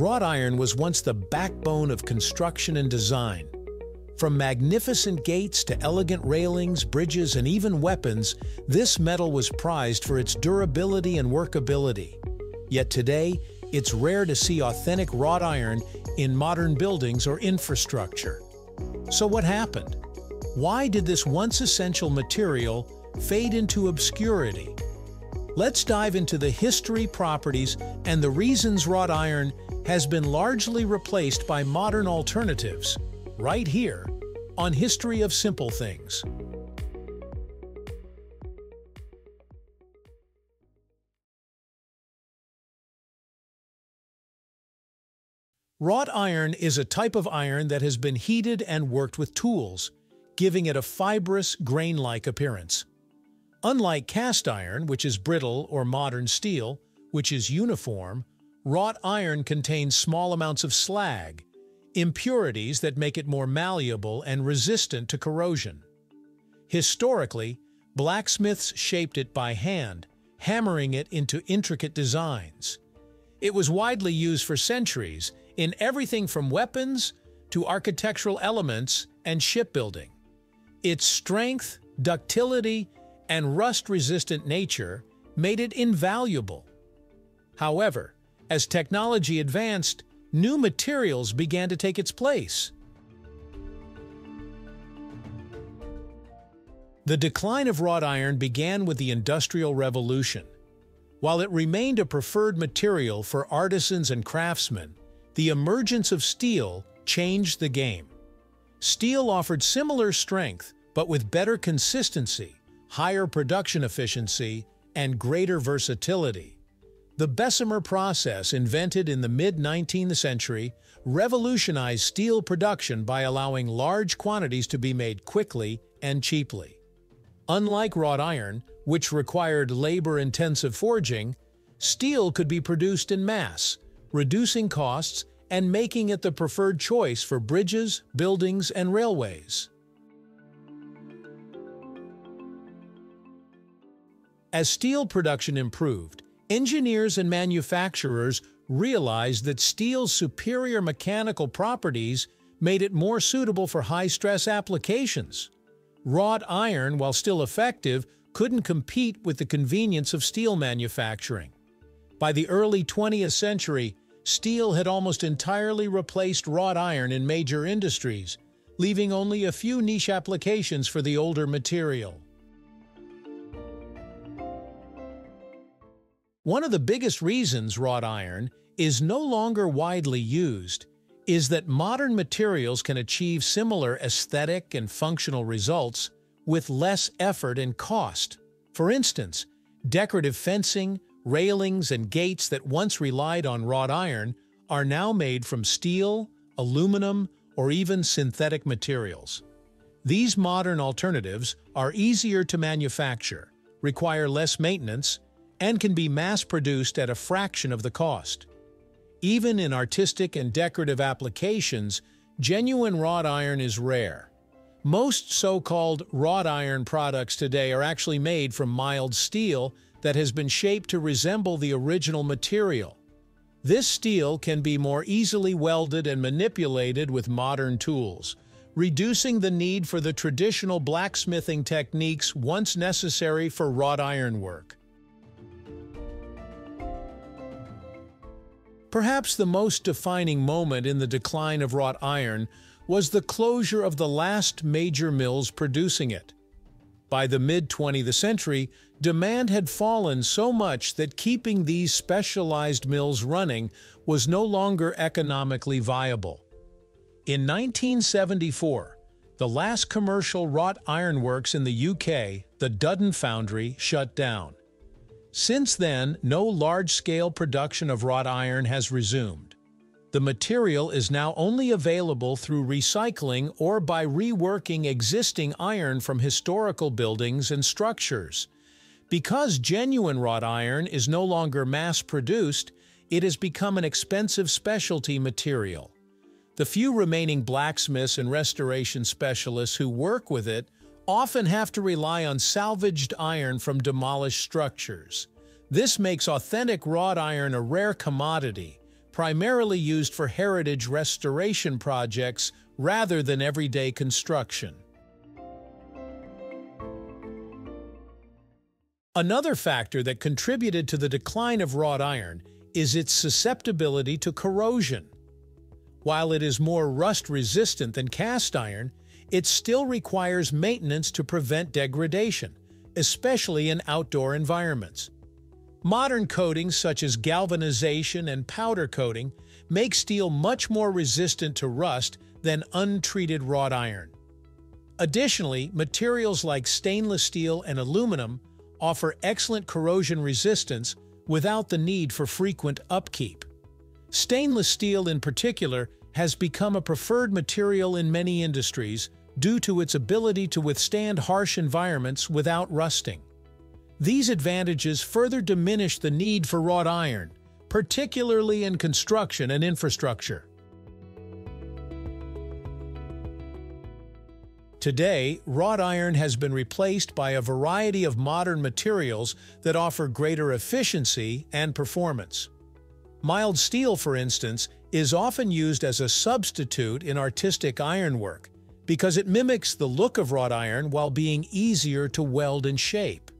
Wrought iron was once the backbone of construction and design. From magnificent gates to elegant railings, bridges, and even weapons, this metal was prized for its durability and workability. Yet today, it's rare to see authentic wrought iron in modern buildings or infrastructure. So what happened? Why did this once essential material fade into obscurity? Let's dive into the history, properties, and the reasons wrought iron has been largely replaced by modern alternatives, right here on History of Simple Things. Wrought iron is a type of iron that has been heated and worked with tools, giving it a fibrous, grain-like appearance. Unlike cast iron, which is brittle, or modern steel, which is uniform, wrought iron contains small amounts of slag, impurities that make it more malleable and resistant to corrosion. Historically, blacksmiths shaped it by hand, hammering it into intricate designs. It was widely used for centuries, in everything from weapons to architectural elements and shipbuilding. Its strength, ductility, and rust-resistant nature made it invaluable. However, as technology advanced, new materials began to take its place. The decline of wrought iron began with the Industrial Revolution. While it remained a preferred material for artisans and craftsmen, the emergence of steel changed the game. Steel offered similar strength, but with better consistency, higher production efficiency, and greater versatility. The Bessemer process, invented in the mid-19th century, revolutionized steel production by allowing large quantities to be made quickly and cheaply. Unlike wrought iron, which required labor-intensive forging, steel could be produced in mass, reducing costs and making it the preferred choice for bridges, buildings, and railways. As steel production improved, engineers and manufacturers realized that steel's superior mechanical properties made it more suitable for high-stress applications. Wrought iron, while still effective, couldn't compete with the convenience of steel manufacturing. By the early 20th century, steel had almost entirely replaced wrought iron in major industries, leaving only a few niche applications for the older material. One of the biggest reasons wrought iron is no longer widely used is that modern materials can achieve similar aesthetic and functional results with less effort and cost. For instance, decorative fencing, railings, and gates that once relied on wrought iron are now made from steel, aluminum, or even synthetic materials. These modern alternatives are easier to manufacture, require less maintenance, and can be mass-produced at a fraction of the cost. Even in artistic and decorative applications, genuine wrought iron is rare. Most so-called wrought iron products today are actually made from mild steel that has been shaped to resemble the original material. This steel can be more easily welded and manipulated with modern tools, reducing the need for the traditional blacksmithing techniques once necessary for wrought iron work. Perhaps the most defining moment in the decline of wrought iron was the closure of the last major mills producing it. By the mid-20th century, demand had fallen so much that keeping these specialized mills running was no longer economically viable. In 1974, the last commercial wrought ironworks in the UK, the Duddon Foundry, shut down. Since then, no large-scale production of wrought iron has resumed. The material is now only available through recycling or by reworking existing iron from historical buildings and structures. Because genuine wrought iron is no longer mass-produced, it has become an expensive specialty material. The few remaining blacksmiths and restoration specialists who work with it often have to rely on salvaged iron from demolished structures. This makes authentic wrought iron a rare commodity, primarily used for heritage restoration projects rather than everyday construction. Another factor that contributed to the decline of wrought iron is its susceptibility to corrosion. While it is more rust-resistant than cast iron, it still requires maintenance to prevent degradation, especially in outdoor environments. Modern coatings such as galvanization and powder coating make steel much more resistant to rust than untreated wrought iron. Additionally, materials like stainless steel and aluminum offer excellent corrosion resistance without the need for frequent upkeep. Stainless steel in particular has become a preferred material in many industries due to its ability to withstand harsh environments without rusting. These advantages further diminish the need for wrought iron, particularly in construction and infrastructure. Today, wrought iron has been replaced by a variety of modern materials that offer greater efficiency and performance. Mild steel, for instance, is often used as a substitute in artistic ironwork because it mimics the look of wrought iron while being easier to weld and shape.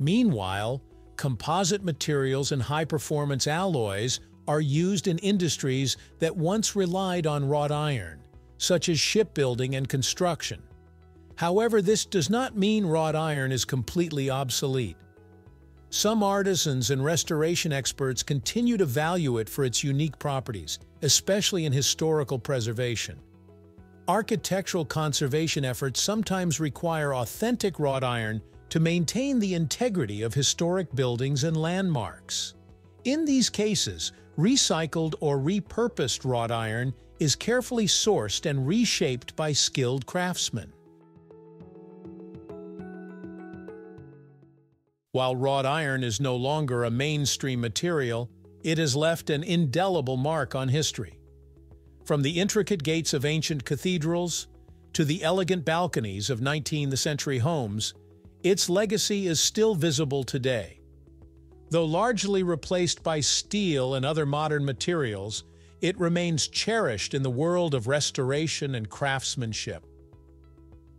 Meanwhile, composite materials and high-performance alloys are used in industries that once relied on wrought iron, such as shipbuilding and construction. However, this does not mean wrought iron is completely obsolete. Some artisans and restoration experts continue to value it for its unique properties, especially in historical preservation. Architectural conservation efforts sometimes require authentic wrought iron to maintain the integrity of historic buildings and landmarks. In these cases, recycled or repurposed wrought iron is carefully sourced and reshaped by skilled craftsmen. While wrought iron is no longer a mainstream material, it has left an indelible mark on history. From the intricate gates of ancient cathedrals to the elegant balconies of 19th century homes, its legacy is still visible today. Though largely replaced by steel and other modern materials, it remains cherished in the world of restoration and craftsmanship.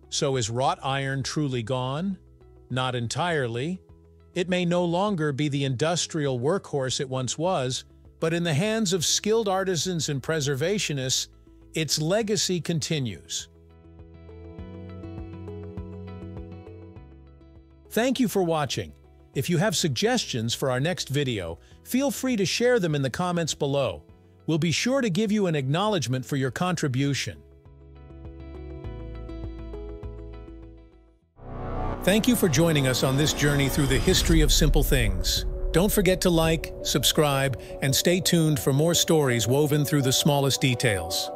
So is wrought iron truly gone? Not entirely. It may no longer be the industrial workhorse it once was, but in the hands of skilled artisans and preservationists, its legacy continues. Thank you for watching. If you have suggestions for our next video, feel free to share them in the comments below. We'll be sure to give you an acknowledgement for your contribution. Thank you for joining us on this journey through the history of simple things. Don't forget to like, subscribe, and stay tuned for more stories woven through the smallest details.